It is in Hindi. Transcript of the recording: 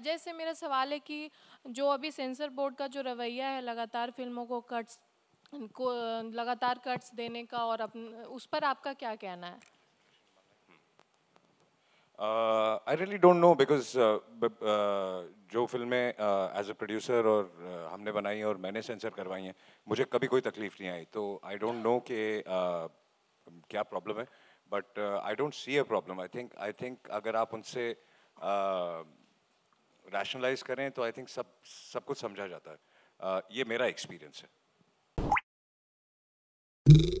अजय से मेरा सवाल है कि जो अभी सेंसर बोर्ड का जो रवैया है लगातार फिल्मों को लगातार कट्स देने का, और उस पर आपका क्या कहना है? I really don't know because जो फिल्में as a producer और हमने बनाई और मैंने सेंसर करवाई हैं, मुझे कभी कोई तकलीफ नहीं आई, तो I don't know कि क्या प्रॉब्लम है, but I don't see a problem. I think अगर आप उनसे rationalize करें तो I think सब कुछ समझा जाता है. ये मेरा experience है.